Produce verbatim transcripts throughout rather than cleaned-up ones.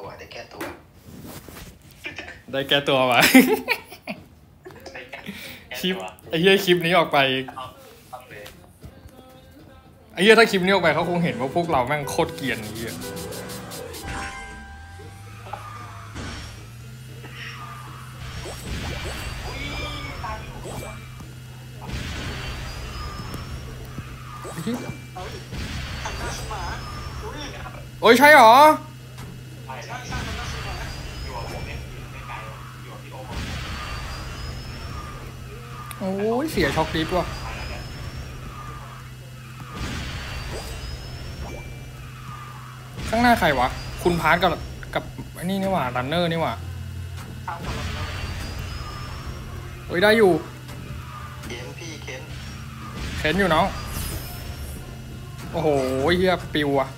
เอาไว้ได้แก้ตัวได้แก้ตัวไว้คลิปไอ้เหี้ยคลิปนี้ออกไปไอ้เหี้ยถ้าคลิปนี้ออกไปเขาคงเห็นว่าพวกเราแม่งโคตรเกลียนไอ้เหี้ยโอ้ยใช่หรอโอ้ยเสียช็อคดิฟว่ะข้างหน้าใครวะคุณพาร์ทกับกับไอ้นี่นี่หว่ารันเนอร์นี่หว่าโอ้ยได้อยู่เข็นพี่เข็นเข็นอยู่น้องโอ้โหเฮียปิวอ่ะ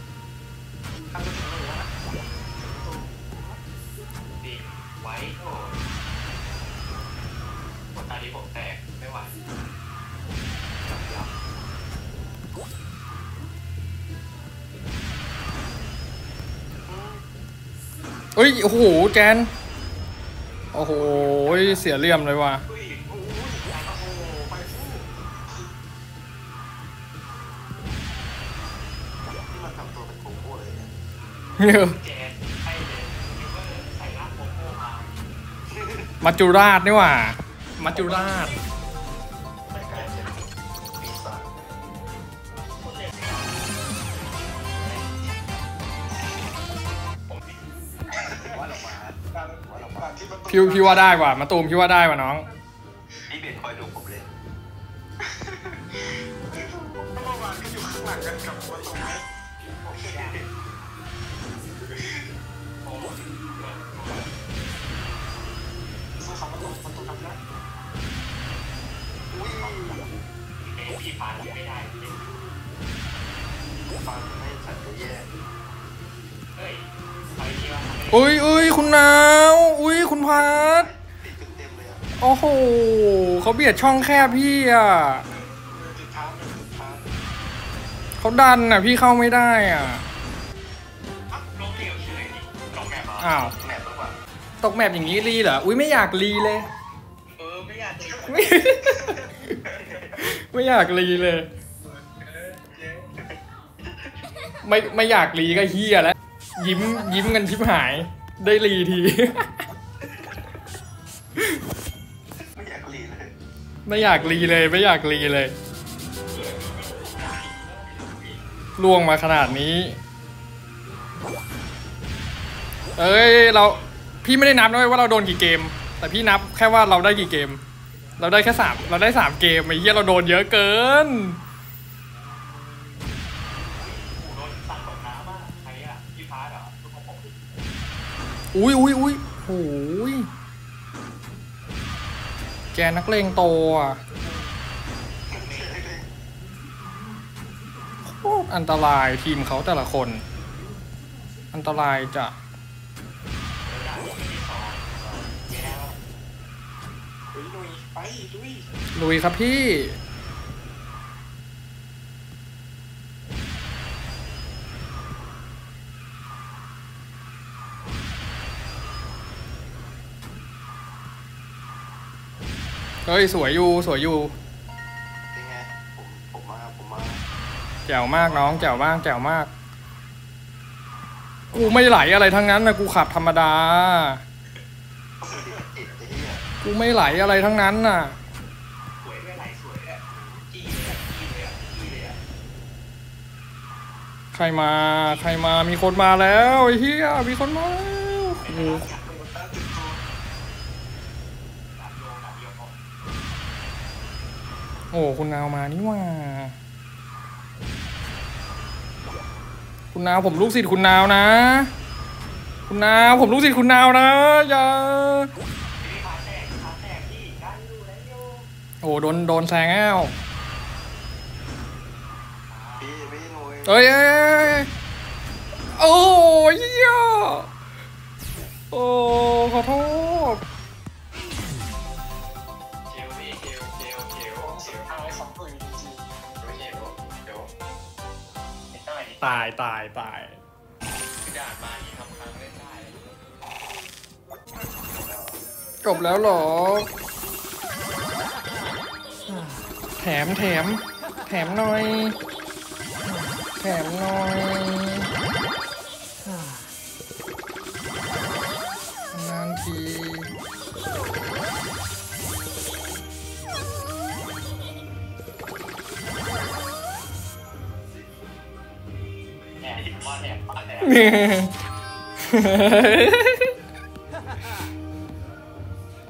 เอ้ยโอ้โหแจนโอ้โหเสียเลี่ยมเลยว่ะมัจจุราชนี่ว่ะมัจจุราชพี่พี่ว่าได้ว่ะมาตูมพี่ว่าได้ว่ะน้องนี่เบนคอยดูผมเลยเมื่อวานก็อยู่ข้างหลังกันกับตัวตรงนี้พี่ปานไม่ได้ปานไม่สัตย์แย่เฮ้ยอุ้ยอุ้ยคุณนาวอุ้ยคุณพัดโอ้โหเขาเบียดช่องแคบพี่อ่ะเขาดันอ่ะพี่เข้าไม่ได้อ่ะอ้าวตกแมปอย่างนี้รีเหรออุ้ยไม่อยากรีเลยเออไม่อยากไม่อยากรีเลยไม่ไม่อยากรีก็เฮียแล้วยิ้มยิ้มกันชิบหายได้รีทีไม่อยากรีเลยไม่อยากรีเลยไม่อยากรีเลยล่วงมาขนาดนี้เอ้ยเราพี่ไม่ได้นับด้วยว่าเราโดนกี่เกมแต่พี่นับแค่ว่าเราได้กี่เกมเราได้แค่สามเราได้สามเกมไอ้เหี้ยเราโดนเยอะเกินอุ้ยอุ้ยอุ้ยโอ้ยแกนักเลงโตอ่ะโคตรอันตรายทีมเขาแต่ละคนอันตรายจ้ะลุยครับพี่เฮ้ยสวยอยู่สวยอยู่เป็นไงผมผมมาผมมาแจ๋วมากน้องแจ๋วมากแจ๋วมากกูไม่ไหลอะไรทั้งนั้นนะกูขับธรรมดากูไม่ไหลอะไรทั้งนั้นน่ะสวยไม่ไหลสวยอ่ะจี้เลยจี้เลยจี้เลยใครมาใครมามีคนมาแล้วไอ้เหี้ยมีคนมาโอ้คุณนาวมานี่ว่าคุณนาวผมลูกศิษย์คุณนาวนะคุณนาวผมลูกศิษย์คุณนาวนะอย่าโอ้โดนโดนแซงแล้วเอ้ยโอ้ยโอ้ขอโทษตายตายตายด่านมาอีกครั้งไม่ได้ จบแล้วหรอแถมแถมแถมหน่อยแถมหน่อยนานที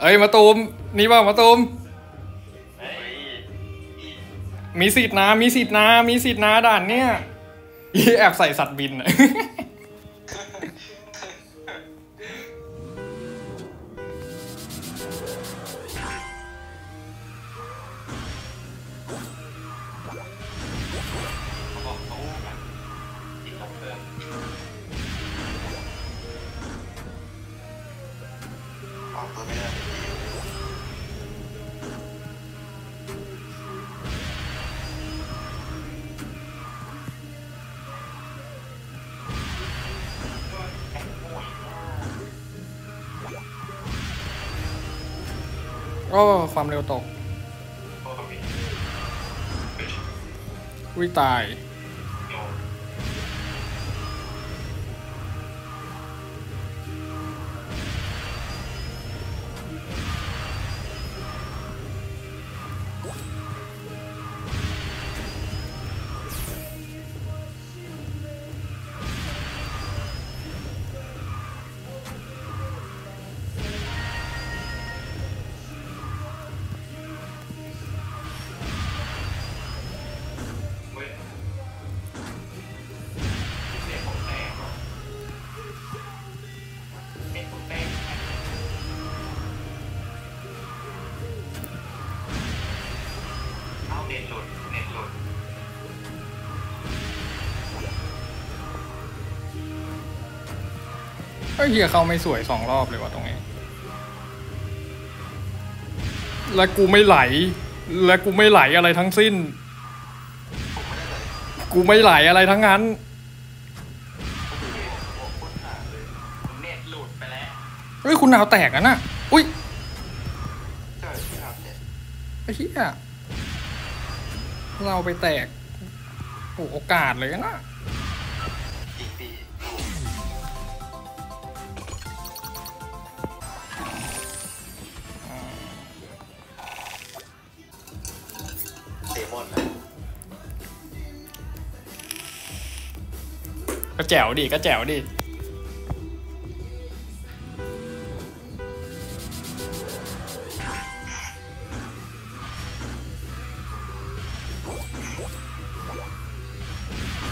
เอ้ยมาตูมนี่บ้างมาตูมมีสิทธิ์นะมีสิทธิ์นะมีสิทธิ์นะด่านเนี่ยแอบใส่สัตว์บินอะก็ความเร็วตกอุ้ยตายเฮียเข้าไม่สวยสองรอบเลยว่ะตรงนี้และกูไม่ไหลและกูไม่ไหลอะไรทั้งสิ้นกูไม่ไหลอะไรทั้งนั้นเฮ้ยคุณนาวแตกอ่ะน่ะอุ้ยไอ้เฮียเราไปแตกโอ้โอกาสเลยนะก็แจ๋วดิก็แจ๋วดิ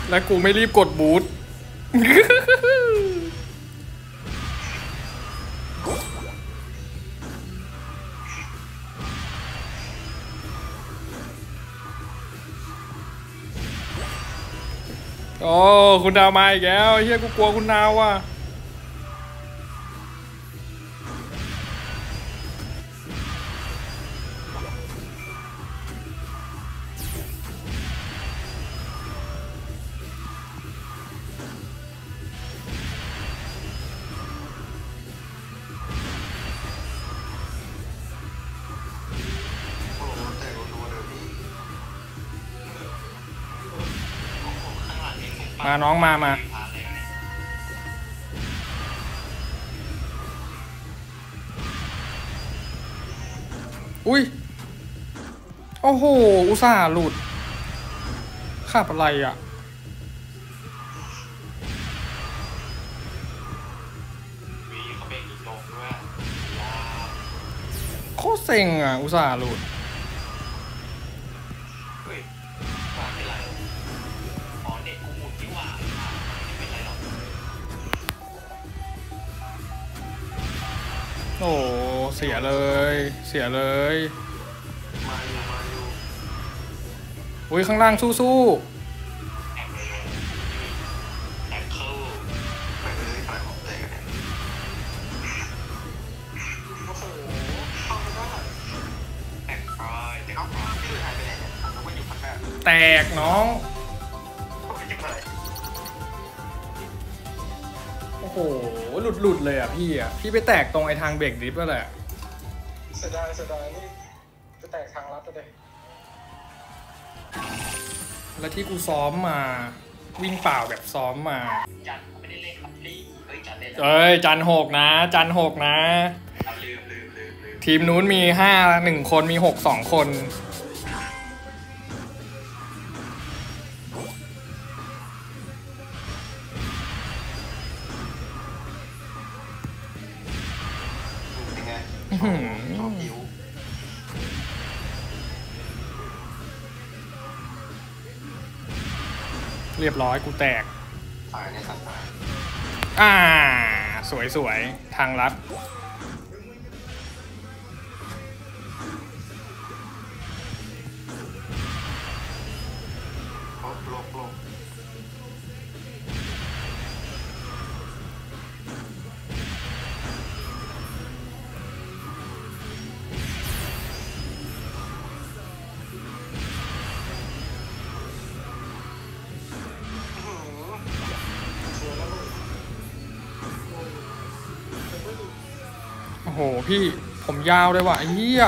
และกูไม่รีบกดบูทโอ้คุณดาวมาอีกแล้วเฮียกูกลัวคุณดาวว่ะมาน้องมามาอุ้ยโอ้โหอุตส่าห์หลุดขับอะไรอ่ะโคตรเซ็งอ่ะอุตส่าห์หลุดโอ้เสียเลยเสียเลยอุ้ยข้างล่างสู้สู้แตกน้องโอ้โหหลุดๆเลยอ่ะพี่อ่ะพี่ไปแตกตรงไอ้ทางเบรกดริฟต์แล้วแหละ เสียดายเสียดายนี่จะแตกทางลัดเลยและที่กูซ้อมมาวิ่งเปล่าแบบซ้อมมาจันไม่ได้เล่นครับรีบเฮ้ยจันเล่นเอ้ยจันหกนะจันหกนะลืมลืมลืมลืมทีมนู้นมีห้าหนึ่งคนมีหกสองคนเรียบร้อยกูแตกตายในสัตว์อ่าสวยสวยทางลัดโอ้โหพี่ผมยาวเลยว่ะไอ้เหี้ย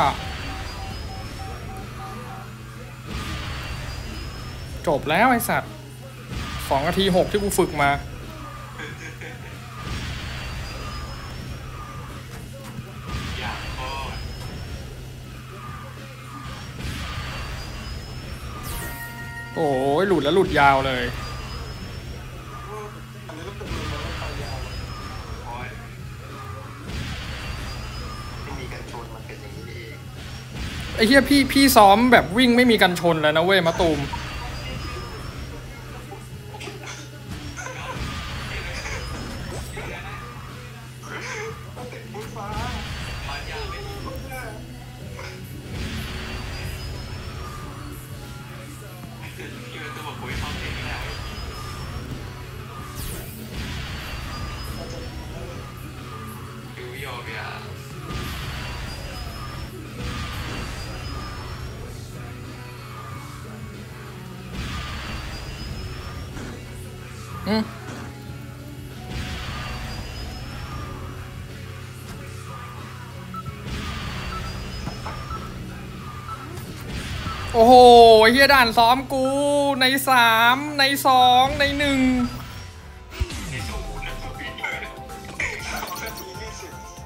จบแล้วไอ้สัตว์สองนาทีหกที่กูฝึกมาโอ้ยหลุดแล้วหลุดยาวเลยไอ้เหี้ยพี่พี่ซ้อมแบบวิ่งไม่มีกันชนแล้วนะเว้ยมะตูมอืมโอ้โหเฮียด่านซ้อมกูในสามในสองในหนึ่ง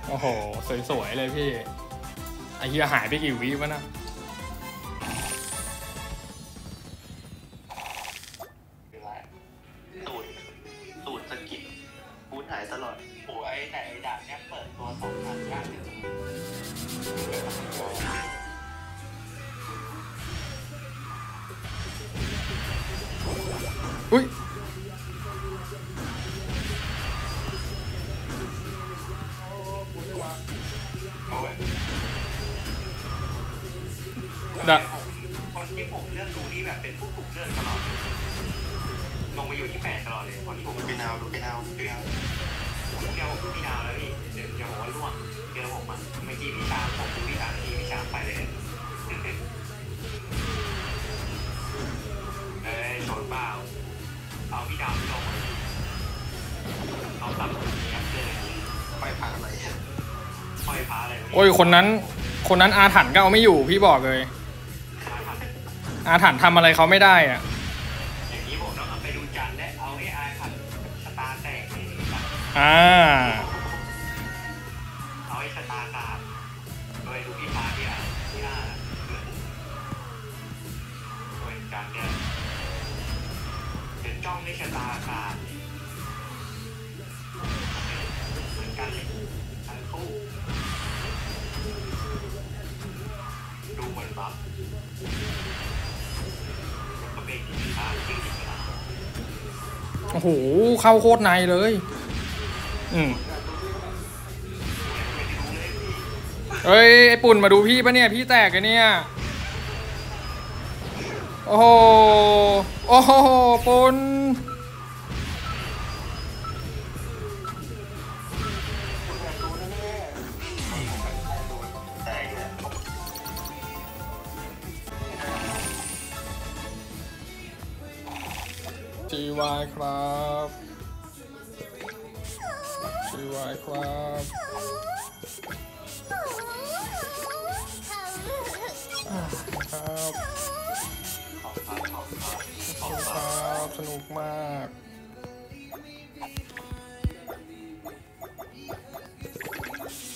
โอ้โหสวยๆเลยพี่ไอเฮียหายไปกี่วิวะนะอุ้ยนะคนที่ผมเลือกดูนี่แบบเป็นผู้ถูกเลือกตลอดลงมาอยู่ที่แปดตลอดเลยคนที่ผมเป็นดาวดูเป็นดาวดูเป็นดาวผมเกี่ยวกับพี่ดาวแล้วพี่เดี๋ยวจะบอกว่าล่วงเกี่ยวกับผมมันไม่กี่วิชาผมดูวิชาทีวิชาไปเลยเอ้ยโฉดเปล่าเอาพี่ดาวลงเอาตับคนนี้เจอปล่อยพาอะไรปล่อยพาอะไรโอ้ยคนนั้นคนนั้นอาถรรพ์ก็เอาไม่อยู่พี่บอกเลยอาถรรพ์ทำอะไรเขาไม่ได้อะอย่างนี้ผมต้องเอาไปดูจันและเอาไอ้อาถรรพ์สตาร์แตกอ่าเอาไอ้สตาร์ขาดโดยดูพี่พาเนี่ยที่หน้าโดยจันเนี่ยจ้องในชะตาขาดเหมือนกันเลยทั้งคู่ดูเหมือนบัฟก็เป็นที่ตาที่ดีนะโอ้โหเข้าโคตรในเลยอืมเฮ้ยไอ้ปุ่นมาดูพี่ปะเนี่ยพี่แตกกันเนี่ยโอ้โหโอ้โหปนจีวายครับจีวายครับ สนุกมาก